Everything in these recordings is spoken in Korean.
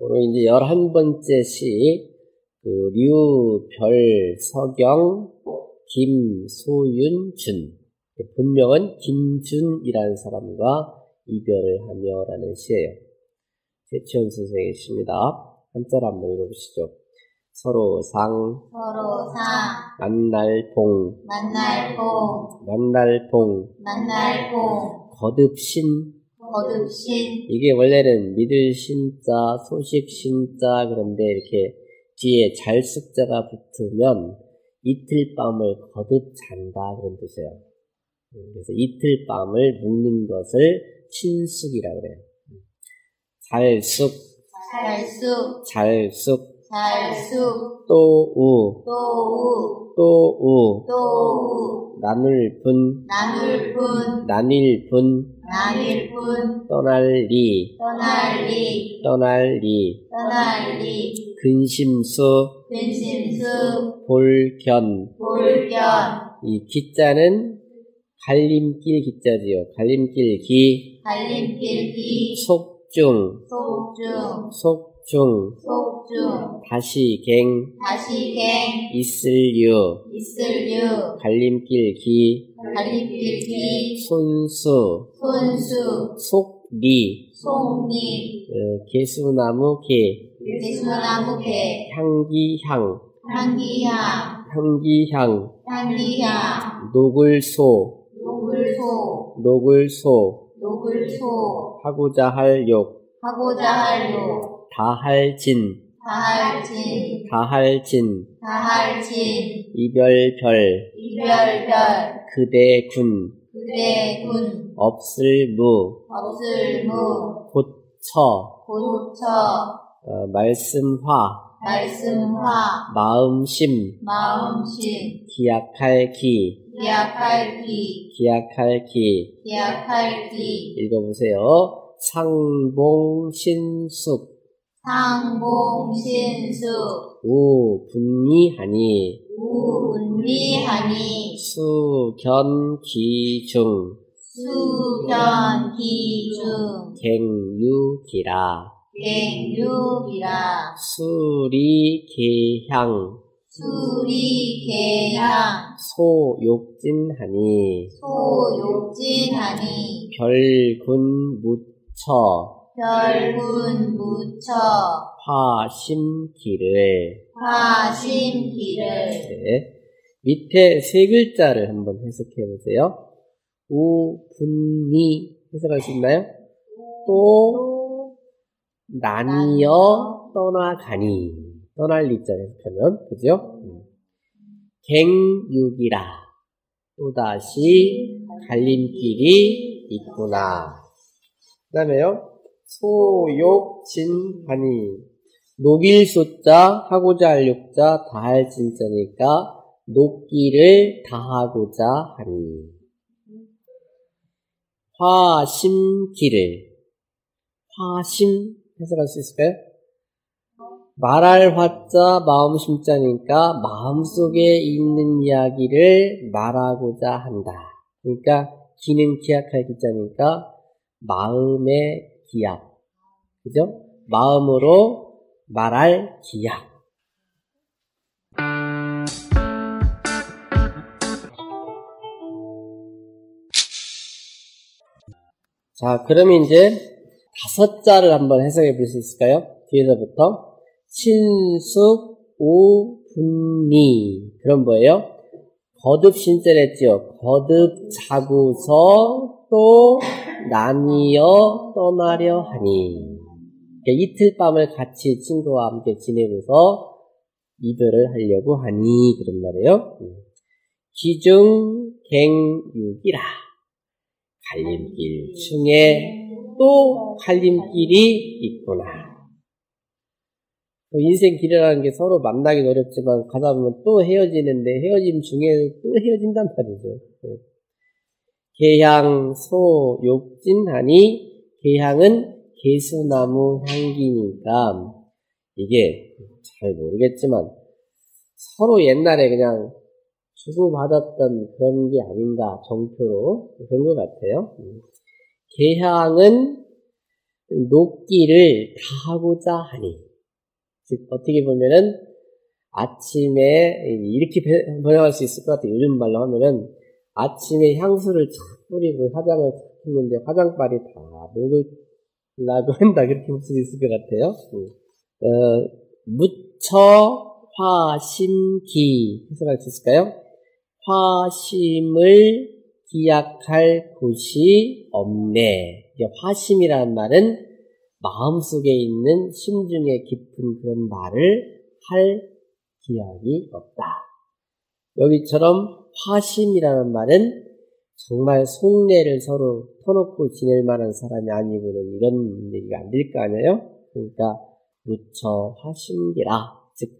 오늘 이제 11번째 시, 류별서경 김소윤준. 본명은 김준이라는 사람과 이별을 하며 라는 시예요. 최치원 선생의 시입니다. 한자로 한번 읽어보시죠. 서로상 만날봉 거듭신. 이게 원래는 믿을 신자, 소식 신자, 그런데 이렇게 뒤에 잘 숙자가 붙으면 이틀 밤을 거듭 잔다 그런 뜻이에요. 그래서 이틀 밤을 묵는 것을 친숙이라고 그래요. 잘숙 또우 나눌분 떠날리 근심수 볼견. 이 기자는 갈림길 기자지요. 갈림길 기 속중 다시갱 있을유 갈림길 기 손수 속리 개수나무 개 향기향 노글소 하고자 할 욕 다할진 이별별 그대군 없을무 고쳐 말씀화 마음심 기약할 기 읽어보세요. 상봉신숙 우분리하니 수견기중 갱유기라 수리개향 소욕진하니 별군 묻혀 화심기를. 네. 밑에 세 글자를 한번 해석해 보세요. 우분리 해석할 수 있나요? 또 나뉘어 떠나가니 떠날 리자를 해석하면 그죠? 갱육이라 또다시 갈림길이 있구나. 그 다음에요. 소욕진하니 녹일소자 하고자 할 욕자 다할 진자니까 녹기를 다하고자 하니 화심 해석할 수 있을까요? 말할 화자 마음심자니까 마음속에 있는 이야기를 말하고자 한다. 그러니까 기는 기약할 기자니까 마음의 기약, 그죠? 마음으로 말할 기약. 자, 그러면 이제 다섯 자를 한번 해석해 볼 수 있을까요? 뒤에서부터 신숙우분리. 그럼 뭐예요? 거듭 신세랬지요. 거듭 자고서 또 나뉘어 떠나려 하니. 그러니까 이틀 밤을 같이 친구와 함께 지내고서 이별을 하려고 하니 그런 말이에요. 기중갱유기라 갈림길 중에 또 갈림길이 있구나. 인생길이라는 게 서로 만나긴 어렵지만 가다 보면 또 헤어지는데 헤어짐 중에 또 헤어진단 말이죠. 개향 소욕진하니. 개향은 개수나무 향기니까 이게 잘 모르겠지만 서로 옛날에 그냥 주고받았던 그런 게 아닌가 정표로 그런 것 같아요. 개향은 높기를 다하고자 하니. 즉, 어떻게 보면은 아침에, 이렇게 번역할 수 있을 것 같아요. 요즘 말로 하면은 아침에 향수를 착 뿌리고 화장을 착 했는데 화장빨이 다 녹으려고 한다. 그렇게 볼 수 있을 것 같아요. 무처 화심기. 해석할 수 있을까요? 화심을 기약할 곳이 없네. 화심이라는 말은 마음속에 있는 심중의 깊은 그런 말을 할 기약이 없다. 여기처럼 화심이라는 말은 정말 속내를 서로 터놓고 지낼 만한 사람이 아니고는 이런 얘기가 안 될 거 아니에요? 그러니까 무처 화심기라. 즉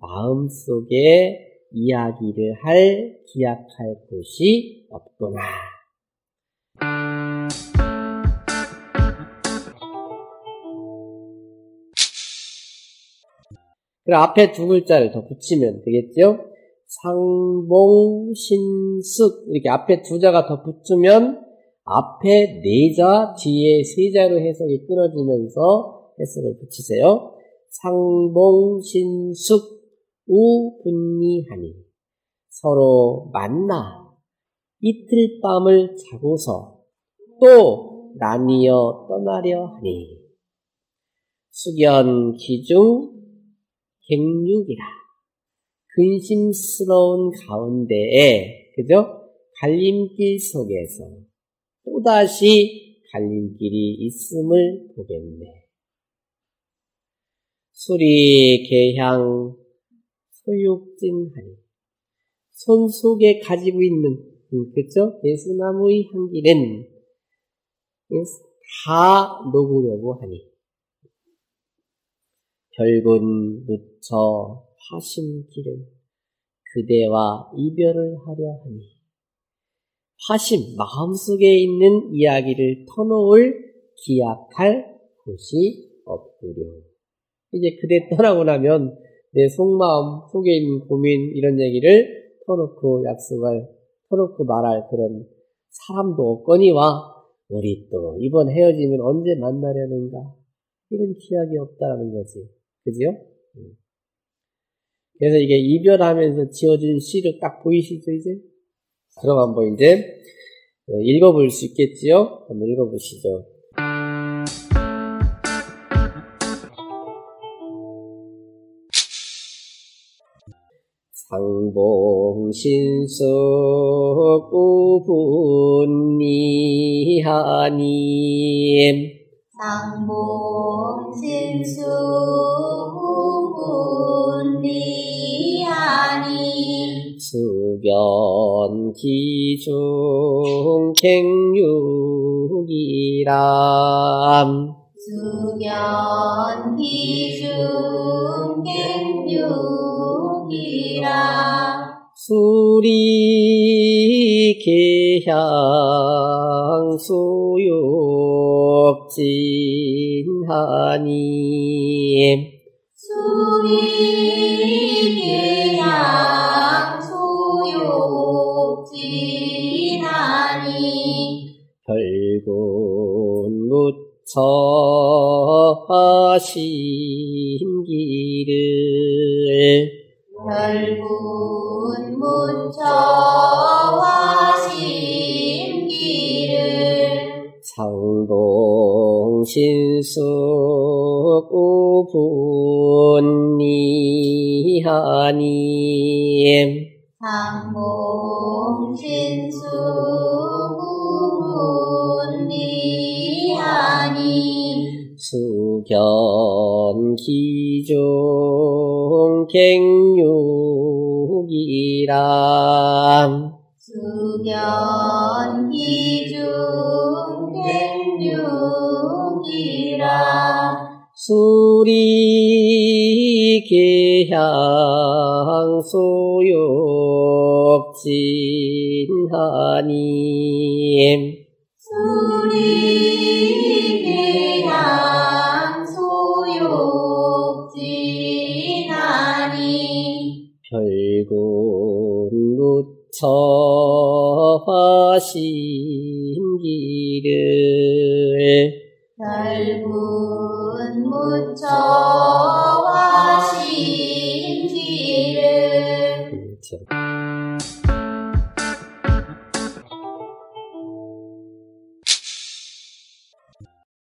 마음속에 이야기를 할, 기약할 곳이 없구나. 그럼 앞에 두 글자를 더 붙이면 되겠죠? 상봉, 신숙. 이렇게 앞에 두 자가 더 붙으면 앞에 네 자, 뒤에 세 자로 해석이 끊어지면서 해석을 붙이세요. 상봉, 신숙. 우분미하니 서로 만나 이틀 밤을 자고서 또 나뉘어 떠나려 하니 숙연기중 객육이라 근심스러운 가운데에 그죠? 갈림길 속에서 또다시 갈림길이 있음을 보겠네. 수리 개향 소육진하니 손 속에 가지고 있는 그렇죠? 예수나무의 향기는 다 녹으려고 하니 별군 무처 화심기를 그대와 이별을 하려 하니 화심 마음속에 있는 이야기를 터놓을 기약할 곳이 없으려. 이제 그대 떠나고 나면 내 속마음, 속에 있는 고민 이런 얘기를 터놓고 약속을 터놓고 말할 그런 사람도 없거니와 우리 또 이번 헤어지면 언제 만나려는가 이런 기약이 없다라는 거지. 그지요? 그래서 이게 이별하면서 지어진 시를 딱 보이시죠 이제? 그럼 한번 이제 읽어볼 수 있겠지요? 한번 읽어보시죠. 상봉 신숙 우분미하니 상봉 신숙 우분미하니 숙연 기중 갱육이라 숙연 기중 갱육이라 수리 개향 소욕진하니 수리 개향 소욕진하니 별군 무처 화심기를 별군 무처 화심기를 상봉 신숙 우분미하니 상봉 신숙 우분미하니 숙연 기중 갱육이라 숙연 기중 갱육이라 수리 개향 소욕진하니 수리 개향 소욕진하니 별군 무처 화심기를 넓은 무처와 신비를